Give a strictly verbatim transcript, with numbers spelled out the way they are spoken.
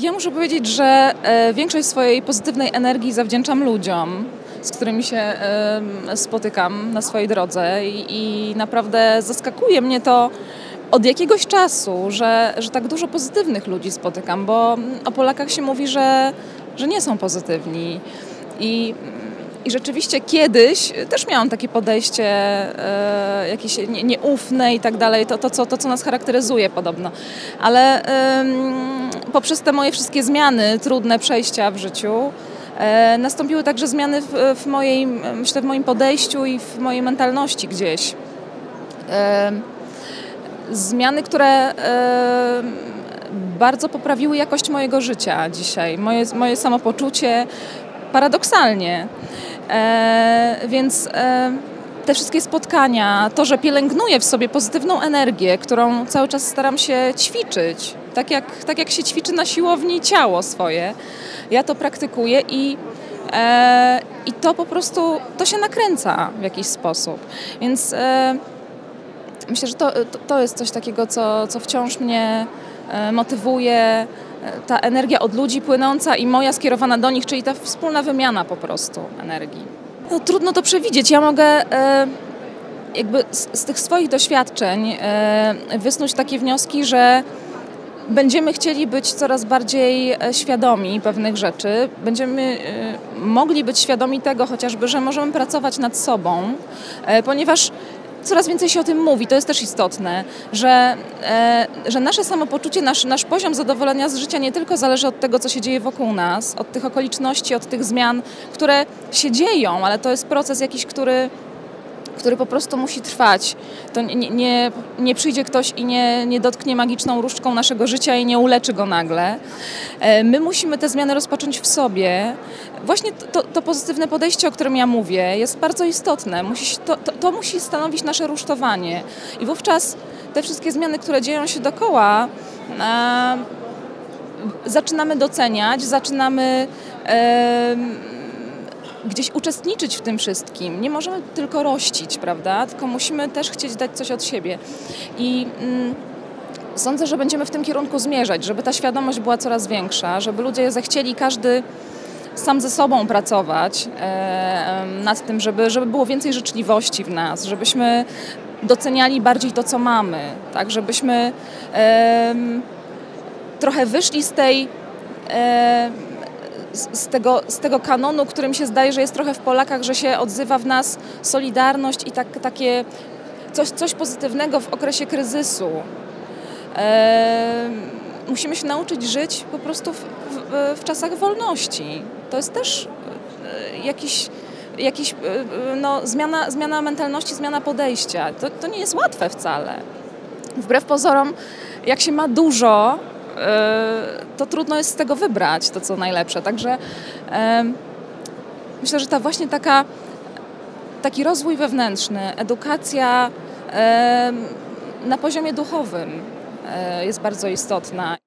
Ja muszę powiedzieć, że większość swojej pozytywnej energii zawdzięczam ludziom, z którymi się spotykam na swojej drodze i, i naprawdę zaskakuje mnie to od jakiegoś czasu, że, że tak dużo pozytywnych ludzi spotykam, bo o Polakach się mówi, że, że nie są pozytywni. I, I rzeczywiście kiedyś też miałam takie podejście e, jakieś nie, nieufne i tak dalej, to, to, co, to co nas charakteryzuje podobno. Ale e, poprzez te moje wszystkie zmiany, trudne przejścia w życiu, e, nastąpiły także zmiany w, w, mojej, myślę, w moim podejściu i w mojej mentalności gdzieś. E, zmiany, które e, bardzo poprawiły jakość mojego życia dzisiaj, moje, moje samopoczucie, paradoksalnie. E, więc e, te wszystkie spotkania, to, że pielęgnuję w sobie pozytywną energię, którą cały czas staram się ćwiczyć, tak jak, tak jak się ćwiczy na siłowni ciało swoje, ja to praktykuję i, e, i to po prostu, to się nakręca w jakiś sposób. Więc e, myślę, że to, to jest coś takiego, co, co wciąż mnie e, motywuje, ta energia od ludzi płynąca i moja skierowana do nich, czyli ta wspólna wymiana po prostu energii. No, trudno to przewidzieć. Ja mogę e, jakby z, z tych swoich doświadczeń e, wysnuć takie wnioski, że będziemy chcieli być coraz bardziej świadomi pewnych rzeczy. Będziemy e, mogli być świadomi tego chociażby, że możemy pracować nad sobą, e, ponieważ coraz więcej się o tym mówi, to jest też istotne, że, e, że nasze samopoczucie, nasz, nasz poziom zadowolenia z życia nie tylko zależy od tego, co się dzieje wokół nas, od tych okoliczności, od tych zmian, które się dzieją, ale to jest proces jakiś, który, który po prostu musi trwać. To nie, nie, nie przyjdzie ktoś i nie, nie dotknie magiczną różdżką naszego życia i nie uleczy go nagle. E, my musimy te zmiany rozpocząć w sobie. Właśnie to, to pozytywne podejście, o którym ja mówię, jest bardzo istotne. Musi, to, to, to musi stanowić nasze rusztowanie. I wówczas te wszystkie zmiany, które dzieją się dookoła, e, zaczynamy doceniać, zaczynamy e, gdzieś uczestniczyć w tym wszystkim. Nie możemy tylko rościć, prawda? Tylko musimy też chcieć dać coś od siebie. I mm, sądzę, że będziemy w tym kierunku zmierzać, żeby ta świadomość była coraz większa, żeby ludzie zechcieli każdy sam ze sobą pracować e, nad tym, żeby, żeby było więcej życzliwości w nas, żebyśmy doceniali bardziej to, co mamy, tak? Żebyśmy e, trochę wyszli z tej e, z tego, z tego kanonu, którym się zdaje, że jest trochę w Polakach, że się odzywa w nas solidarność i tak, takie coś, coś pozytywnego w okresie kryzysu. E, musimy się nauczyć żyć po prostu w, w, w czasach wolności. To jest też jakiś, jakiś, no, zmiana, zmiana mentalności, zmiana podejścia. To, to nie jest łatwe wcale. Wbrew pozorom, jak się ma dużo, to trudno jest z tego wybrać to, co najlepsze. Także e, myślę, że ta właśnie taka, taki rozwój wewnętrzny, edukacja e, na poziomie duchowym e, jest bardzo istotna.